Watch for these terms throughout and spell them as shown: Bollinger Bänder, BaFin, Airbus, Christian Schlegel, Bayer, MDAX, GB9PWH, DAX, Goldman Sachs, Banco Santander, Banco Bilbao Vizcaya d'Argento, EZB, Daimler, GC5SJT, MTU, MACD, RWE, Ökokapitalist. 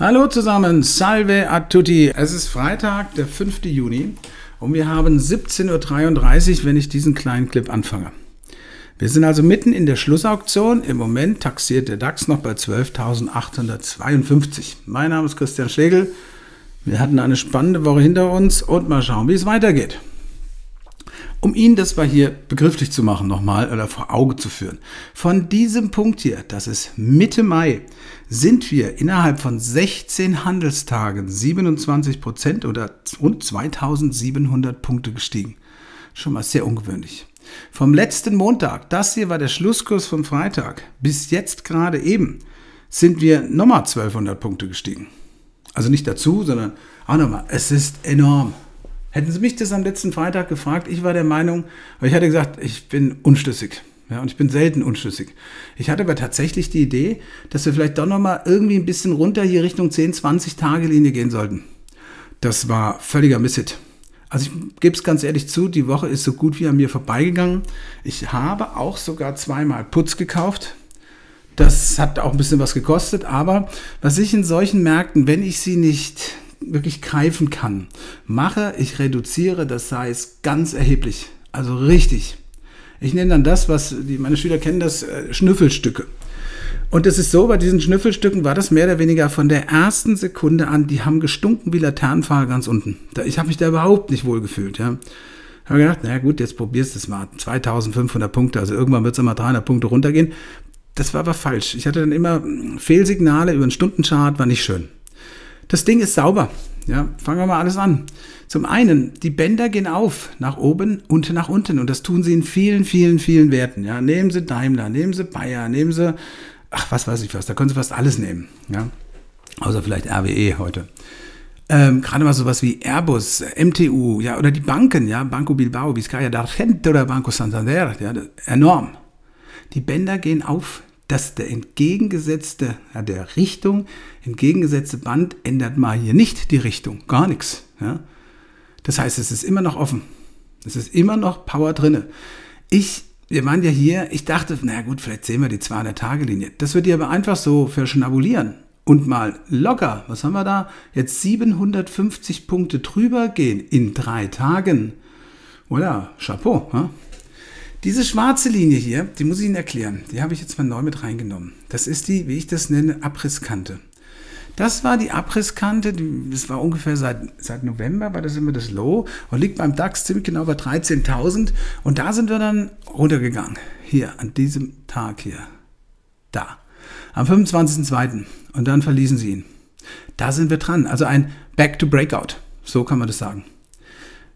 Hallo zusammen, salve a tutti. Es ist Freitag, der 5. Juni und wir haben 17:33 Uhr, wenn ich diesen kleinen Clip anfange. Wir sind also mitten in der Schlussauktion. Im Moment taxiert der DAX noch bei 12.852. Mein Name ist Christian Schlegel. Wir hatten eine spannende Woche hinter uns und mal schauen, wie es weitergeht. Um Ihnen das mal hier begrifflich zu machen nochmal oder vor Auge zu führen. Von diesem Punkt hier, das ist Mitte Mai, sind wir innerhalb von 16 Handelstagen 27% oder rund 2.700 Punkte gestiegen. Schon mal sehr ungewöhnlich. Vom letzten Montag, das hier war der Schlusskurs vom Freitag, bis jetzt gerade eben, sind wir nochmal 1.200 Punkte gestiegen. Also nicht dazu, sondern auch nochmal, es ist enorm. Hätten Sie mich das am letzten Freitag gefragt, ich war der Meinung, weil ich hatte gesagt, ich bin unschlüssig, ja, und ich bin selten unschlüssig. Ich hatte aber tatsächlich die Idee, dass wir vielleicht doch nochmal irgendwie ein bisschen runter hier Richtung 10-20-Tage-Linie gehen sollten. Das war völliger Misshit. Also ich gebe es ganz ehrlich zu, die Woche ist so gut wie an mir vorbeigegangen. Ich habe auch sogar zweimal Putz gekauft. Das hat auch ein bisschen was gekostet, aber was ich in solchen Märkten, wenn ich sie nicht wirklich greifen kann, mache, ich reduziere das Size ganz erheblich, also richtig. Ich nenne dann das, was meine Schüler kennen, das Schnüffelstücke. Und das ist so, bei diesen Schnüffelstücken war das mehr oder weniger von der ersten Sekunde an, die haben gestunken wie Laternenfahrer ganz unten. Ich habe mich da überhaupt nicht wohl gefühlt. Ja. Ich habe gedacht, naja gut, jetzt probierst du es mal, 2.500 Punkte, also irgendwann wird es mal 300 Punkte runtergehen. Das war aber falsch. Ich hatte dann immer Fehlsignale über einen Stundenchart, war nicht schön. Das Ding ist sauber. Ja, fangen wir mal alles an. Zum einen, die Bänder gehen auf, nach oben und nach unten. Und das tun sie in vielen, vielen, vielen Werten. Ja, nehmen Sie Daimler, nehmen Sie Bayer, nehmen Sie, ach, was weiß ich was, da können Sie fast alles nehmen. Ja? Außer vielleicht RWE heute. Gerade mal sowas wie Airbus, MTU, ja, oder die Banken, ja, Banco Bilbao, Vizcaya d'Argento oder Banco Santander, ja, enorm. Die Bänder gehen auf. Dass der entgegengesetzte, ja, der Richtung, entgegengesetzte Band ändert mal hier nicht die Richtung, gar nichts. Ja. Das heißt, es ist immer noch offen. Es ist immer noch Power drin. Wir waren ja hier, ich dachte, naja gut, vielleicht sehen wir die 200-Tage-Linie. Das wird ihr aber einfach so verschnabulieren und mal locker, was haben wir da? Jetzt 750 Punkte drüber gehen in 3 Tagen. Voilà, Chapeau, ja? Diese schwarze Linie hier, die muss ich Ihnen erklären. Die habe ich jetzt mal neu mit reingenommen. Das ist die, wie ich das nenne, Abrisskante. Das war die Abrisskante, das war ungefähr seit November, war das immer das Low und liegt beim DAX ziemlich genau bei 13.000. Und da sind wir dann runtergegangen. Hier, an diesem Tag hier. Da. Am 25.02. Und dann verließen sie ihn. Da sind wir dran. Also ein Back to Breakout. So kann man das sagen.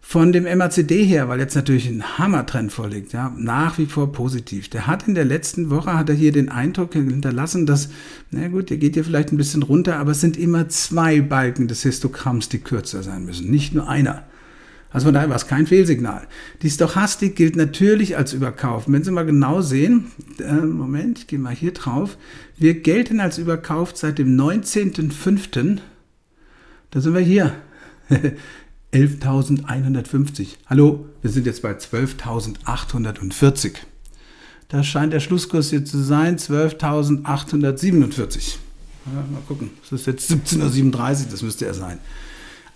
Von dem MACD her, weil jetzt natürlich ein Hammertrend vorliegt, ja, nach wie vor positiv. Der hat in der letzten Woche, hat er hier den Eindruck hinterlassen, dass, na gut, der geht hier vielleicht ein bisschen runter, aber es sind immer 2 Balken des Histogramms, die kürzer sein müssen, nicht nur einer. Also von daher war es kein Fehlsignal. Die Stochastik gilt natürlich als überkauft. Wenn Sie mal genau sehen, Moment, ich gehe mal hier drauf, wir gelten als überkauft seit dem 19.05., da sind wir hier. 11.150. Hallo, wir sind jetzt bei 12.840. Da scheint der Schlusskurs hier zu sein, 12.847. Ja, mal gucken, das ist jetzt 17.37 Uhr, das müsste er sein.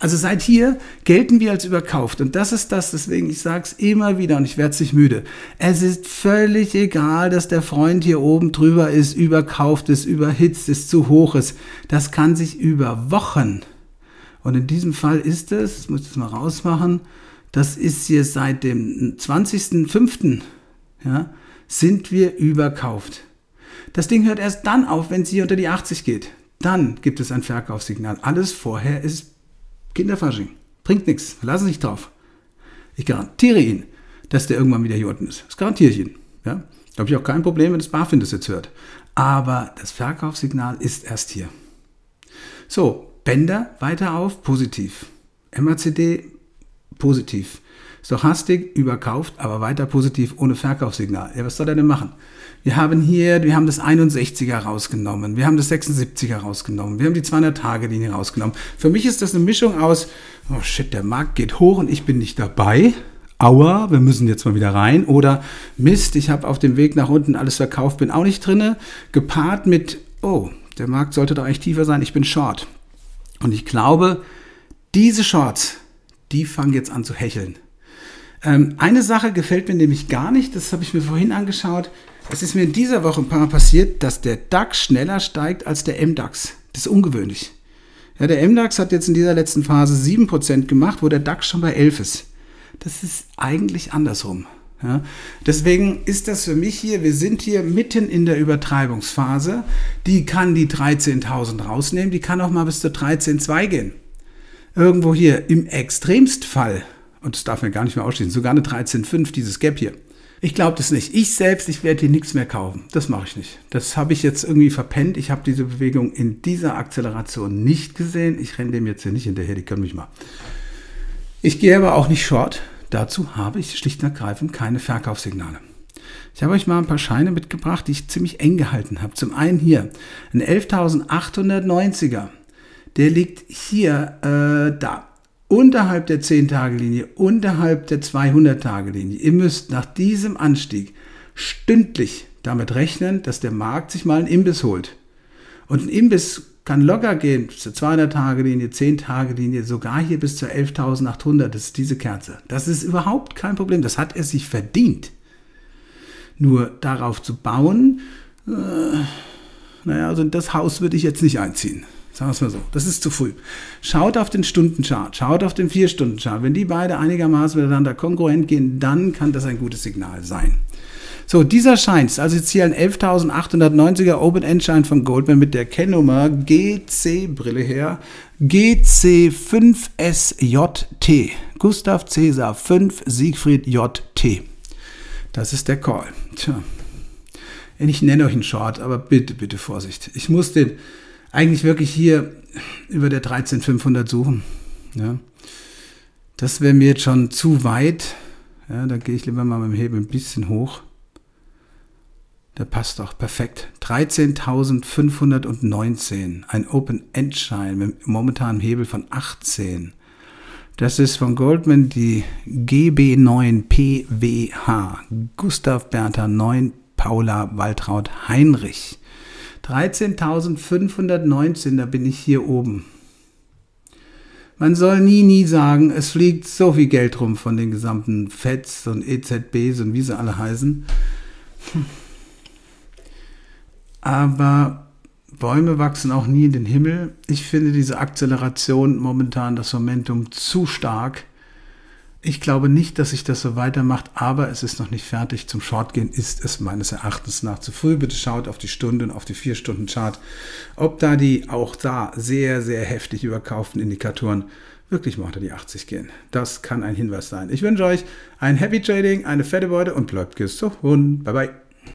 Also seit hier gelten wir als überkauft. Und das ist das, deswegen, ich sage es immer wieder und ich werde es nicht müde. Es ist völlig egal, dass der Freund hier oben drüber ist, überkauft ist, überhitzt ist, zu hoch ist. Das kann sich über Wochen. Und in diesem Fall ist es, das muss ich jetzt mal rausmachen, das ist hier seit dem 20.05. Ja, sind wir überkauft. Das Ding hört erst dann auf, wenn es hier unter die 80 geht. Dann gibt es ein Verkaufssignal. Alles vorher ist Kinderfasching. Bringt nichts. Verlassen Sie sich drauf. Ich garantiere Ihnen, dass der irgendwann wieder hier unten ist. Das garantiere ich Ihnen. Ja? Da habe ich auch kein Problem, wenn das BaFin das jetzt hört. Aber das Verkaufssignal ist erst hier. So. Bänder weiter auf, positiv. MACD, positiv. Stochastik, überkauft, aber weiter positiv, ohne Verkaufssignal. Ja, was soll er denn machen? Wir haben das 61er rausgenommen, wir haben das 76er rausgenommen, wir haben die 200-Tage-Linie rausgenommen. Für mich ist das eine Mischung aus, oh shit, der Markt geht hoch und ich bin nicht dabei. Aua, wir müssen jetzt mal wieder rein. Oder Mist, ich habe auf dem Weg nach unten alles verkauft, bin auch nicht drin. Gepaart mit, oh, der Markt sollte doch eigentlich tiefer sein, ich bin short. Und ich glaube, diese Shorts, die fangen jetzt an zu hecheln. Eine Sache gefällt mir nämlich gar nicht, das habe ich mir vorhin angeschaut. Es ist mir in dieser Woche ein paar Mal passiert, dass der DAX schneller steigt als der MDAX. Das ist ungewöhnlich. Ja, der MDAX hat jetzt in dieser letzten Phase 7% gemacht, wo der DAX schon bei 11 ist. Das ist eigentlich andersrum. Ja, deswegen ist das für mich hier, wir sind hier mitten in der Übertreibungsphase. Die kann die 13.000 rausnehmen, die kann auch mal bis zur 13.2 gehen. Irgendwo hier im Extremstfall, und das darf man gar nicht mehr ausschließen, sogar eine 13.5, dieses Gap hier. Ich glaube das nicht. Ich selbst, ich werde hier nichts mehr kaufen. Das mache ich nicht. Das habe ich jetzt irgendwie verpennt. Ich habe diese Bewegung in dieser Akzeleration nicht gesehen. Ich renne dem jetzt hier nicht hinterher, die können mich mal. Ich gehe aber auch nicht short. Dazu habe ich schlicht und ergreifend keine Verkaufssignale. Ich habe euch mal ein paar Scheine mitgebracht, die ich ziemlich eng gehalten habe. Zum einen hier ein 11.890er. Der liegt hier da, unterhalb der 10-Tage-Linie, unterhalb der 200-Tage-Linie. Ihr müsst nach diesem Anstieg stündlich damit rechnen, dass der Markt sich mal einen Imbiss holt. Und ein Imbiss kann locker gehen bis zur 200-Tage-Linie, 10-Tage-Linie, sogar hier bis zur 11.800. Das ist diese Kerze. Das ist überhaupt kein Problem. Das hat er sich verdient. Nur darauf zu bauen, naja, also das Haus würde ich jetzt nicht einziehen. Sagen wir es mal so. Das ist zu früh. Schaut auf den Stundenchart, schaut auf den 4-Stunden-Chart. Wenn die beide einigermaßen miteinander konkurrent gehen, dann kann das ein gutes Signal sein. So, dieser Schein ist also jetzt hier ein 11.890er Open-End-Schein von Goldman mit der Kennnummer GC-Brille her, GC5SJT, Gustav Cäsar 5 Siegfried JT. Das ist der Call. Tja, ich nenne euch einen Short, aber bitte, bitte Vorsicht. Ich muss den eigentlich wirklich hier über der 13.500 suchen. Ja. Das wäre mir jetzt schon zu weit. Ja, da gehe ich lieber mal mit dem Hebel ein bisschen hoch. Der passt doch perfekt. 13.519. Ein Open-End-Schein mit momentanem Hebel von 18. Das ist von Goldman die GB9PWH. Gustav Bertha 9 Paula Waltraud Heinrich. 13.519, da bin ich hier oben. Man soll nie, nie sagen, es fliegt so viel Geld rum von den gesamten FEDs und EZBs und wie sie alle heißen. Aber Bäume wachsen auch nie in den Himmel. Ich finde diese Akzeleration momentan, das Momentum zu stark. Ich glaube nicht, dass sich das so weitermacht, aber es ist noch nicht fertig. Zum Shortgehen ist es meines Erachtens nach zu früh. Bitte schaut auf die Stunde und auf die 4-Stunden-Chart, ob da die auch da sehr, sehr heftig überkauften Indikatoren wirklich mal unter die 80 gehen. Das kann ein Hinweis sein. Ich wünsche euch ein Happy Trading, eine fette Beute und bleibt gesund. Bye, bye.